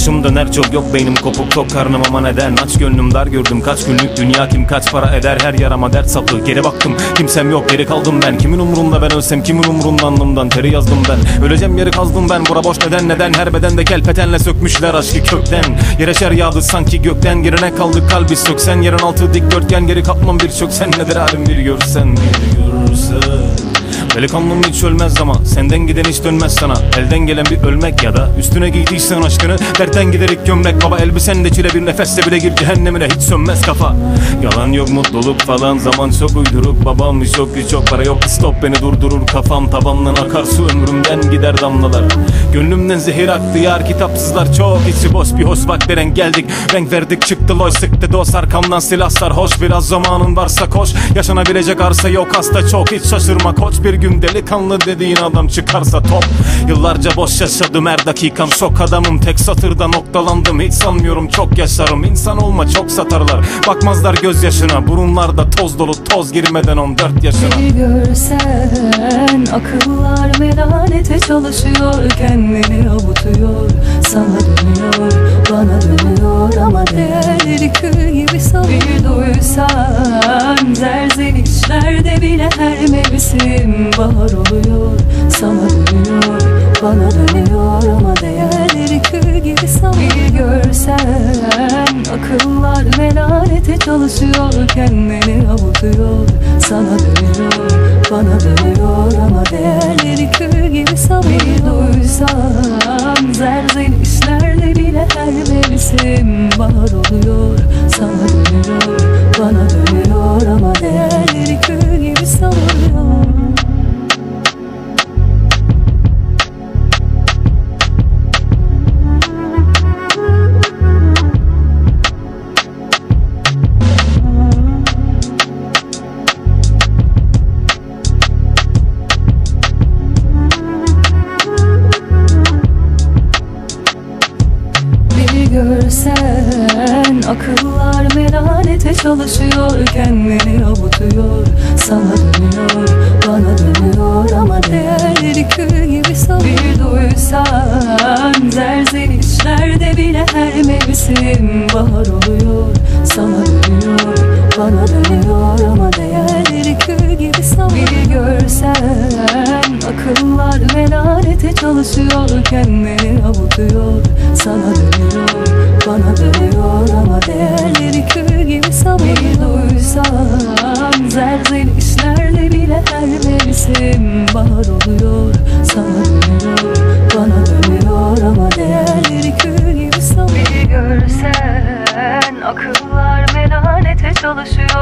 başım döner çok yok beynim kopuk tok karnım ama neden aç gönlüm dar gördüm kaç günlük dünya kim kaç para eder her yarama dert saplı geri baktım kimsem yok geri kaldım ben kimin umurunda ben ölsem kimin umurunda anlımdan teri yazdım ben öleceğim yeri kazdım ben bura boş neden her bedende kelpetenle sökmüşler aşkı kökten yere şer yağdı sanki gökten gerine kaldı kalbi söksen yerin altı dikdörtgen geri kalkmam bir çöksen nedir halim bir görsen delikanlım hiç ölmez ama senden giden hiç dönmez sana elden gelen bir ölmek ya da üstüne giydiysen aşkını dertten giderek gömlek baba elbisen de çile bir nefeste bile gir cehennemine hiç sönmez kafa yalan yok mutluluk falan zaman çok uyduruk babam hiç yok ki çok para yok stop beni durdurur kafam tabandan akar su ömrümden gider damlalar gönlümden zehir aktı yar kitapsızlar çok içi boş bir hoş vak veren geldik renk verdik çıktı loy sıktı dost arkamdan silah sarhoş biraz zamanın varsa koş yaşanabilecek arsa yok hasta çok hiç şaşırma koç bir gün delikanlı dediğin adam çıkarsa top yıllarca boş yaşadım her dakikam şok adamım tek satırda noktalandım hiç sanmıyorum çok yaşarım insan olma çok satarlar bakmazlar gözyaşına burunlarda toz dolu toz girmeden 14 yaşına bir görsen akıllar melanete çalışıyor kendini avutuyor sana dönüyor bana dönüyor ama değerleri kül gibi salıyor bir duysan zerzenişlerde bile her mevsim bahar oluyor, sana dönüyor, bana dönüyor ama değerleri kül gibi sanıyor. Bir görsen akıllar melanete çalışıyor, kendini avutuyor, sana dönüyor, bana dönüyor ama değerleri kül gibi sanıyor. Bir duysan zerzenişlerde bile her mevsim bahar oluyor, sana dönüyor, bana dönüyor ama değerleri kül gibi sanıyor. Görsen akıllar melanete çalışıyor kendini avutuyor sana dönüyor bana dönüyor ama değerleri kül gibi sanıyor bir duysan zerzenişlerde bile her mevsim bahar oluyor sana dönüyor bana dönüyor ama değerleri kül gibi sanıyor bir görsen akıllar melanete çalışıyor kendini avutuyor sana dönüyor bana dönüyor ama değerleri kül gibi sanıyor bir duysan zerzenişlerle bile her mevsim bahar oluyor sana dönüyor bana dönüyor ama değerleri kül gibi sanıyor bir görsen akıllar melanete çalışıyor